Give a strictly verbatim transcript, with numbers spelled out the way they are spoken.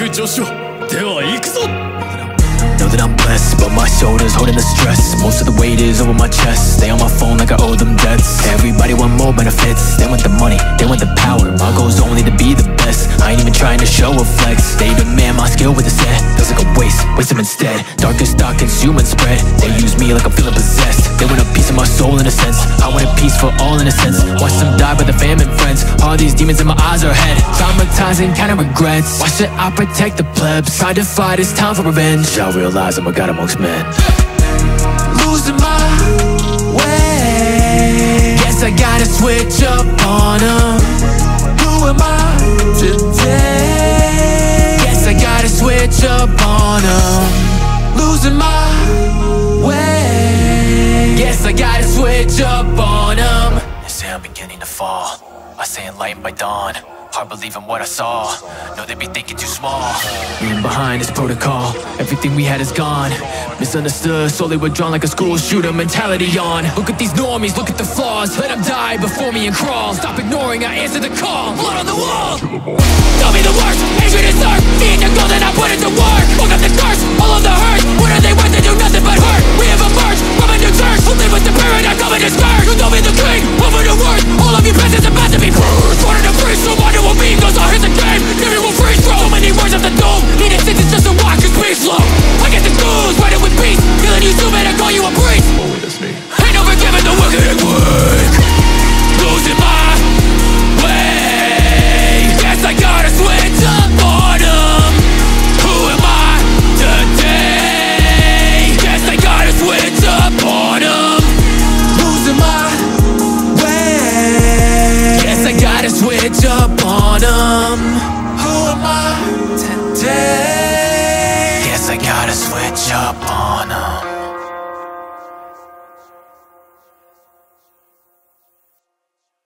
く上昇。では行くぞ。 Know that I'm blessed, but my soda's holding the stress. Most of the weight is over my chest. Stay on my phone like I owe them debts. Everybody want more benefits. They want the money, they want the power. My goal's only to be the best. I ain't even trying to show a flex. They demand my skill with a set. Feels like a waste, waste them instead. Darkest thought, consume and spread. They use me like I'm feeling possessed. They want a piece of my soul in a sense. I want a piece for all in a sense. Watch them die by the famine friends. All these demons in my eyes are head. Traumatizing, kind of regrets. Why should I protect the plebs? Try to fight, it's time for revenge. I realize I'm a god amongst men. Losing my way. Guess I gotta switch up on them. Who am I today? Guess I gotta switch up on them. Losing my way. Guess I gotta switch up on them. They say I'm beginning to fall. I say enlightened by dawn. Hard believing what I saw. No, they be thinking too small. Leaving behind this protocol. Everything we had is gone. Misunderstood, slowly withdrawn like a school shooter mentality on. Look at these normies, look at the flaws. Let them die before me and crawl. Stop ignoring, I answer the call. Blood on the wall. Tell me the worst, hatred is earth. Seeing the goal that I put into work. Woke up the thirst, all of the hurt. What are they worth? They do nothing but hurt. We have emerged from a new church. Who live with the spirit, I come in the skirt. You know me the king, over the worst. All of you peasants are about to be cursed. Wanted to free someone. What me goes, I'll hit the game. Never will freeze, bro. So many words of the dome. Need a sentence just to watch your speech flow. I get the goons, riding with peace. Feeling you zoom in, I call you a priest. Only that's me. Ain't no forgiving the wicked and weak. Losing my way. Guess I gotta switch up on them. Who am I today? Guess I gotta switch up on them. Losing my way. Guess I gotta switch up. Who am I today? Guess I gotta switch up on 'em.